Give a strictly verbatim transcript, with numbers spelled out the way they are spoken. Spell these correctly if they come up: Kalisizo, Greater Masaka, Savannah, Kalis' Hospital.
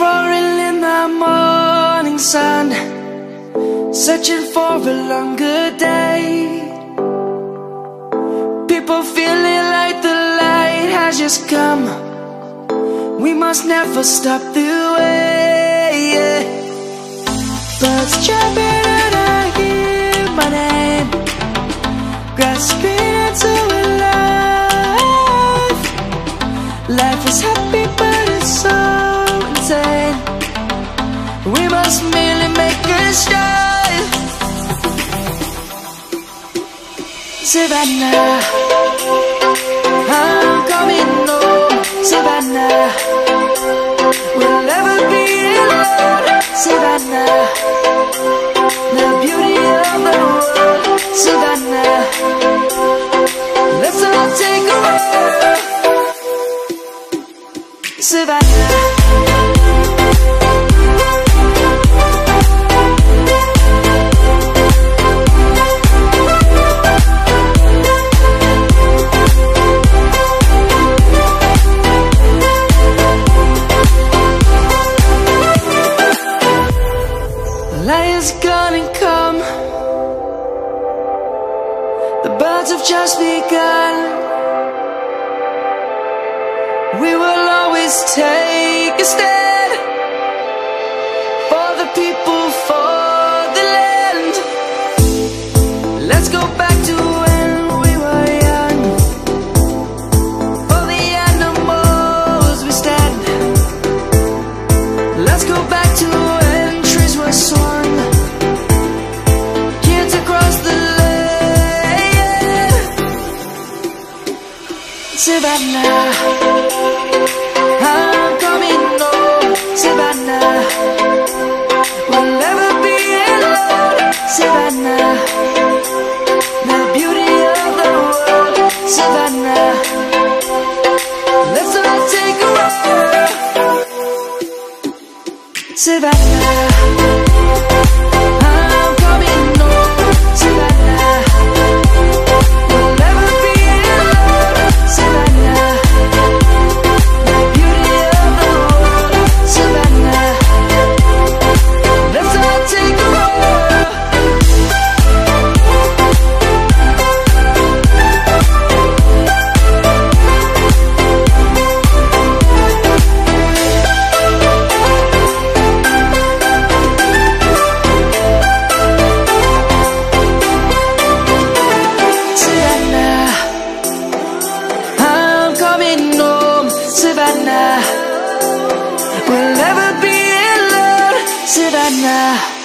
roaring in the morning sun, searching for a longer day. People feeling like the light has just come. We must never stop the way. Birds chirping and I hear my name, grasping into a life. Life is happy but it's so insane. We must merely make a start. Savannah, I'm coming home. Savannah, we'll never be alone. Savannah, the beauty of the world. Savannah, let's all take a walk. Savannah. Light is gonna come. The birds have just begun. We will always take a stand for the people, for the land. Let's go back to when we were young. For the animals we stand. Let's go back to when trees were swung. Savannah, I'm coming home. Savannah, we'll never be alone. Savannah, the beauty of the world. Savannah, let's all take a walk. Savannah. Savannah, we'll never be alone. Savannah.